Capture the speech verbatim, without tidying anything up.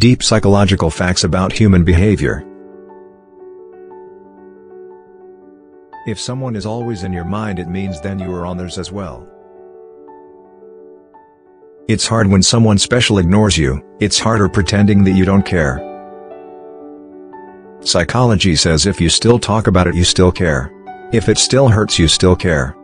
Deep psychological facts about human behavior. If someone is always in your mind, it means then you are on theirs as well. It's hard when someone special ignores you. It's harder pretending that you don't care. Psychology says if you still talk about it, you still care. If it still hurts, you still care.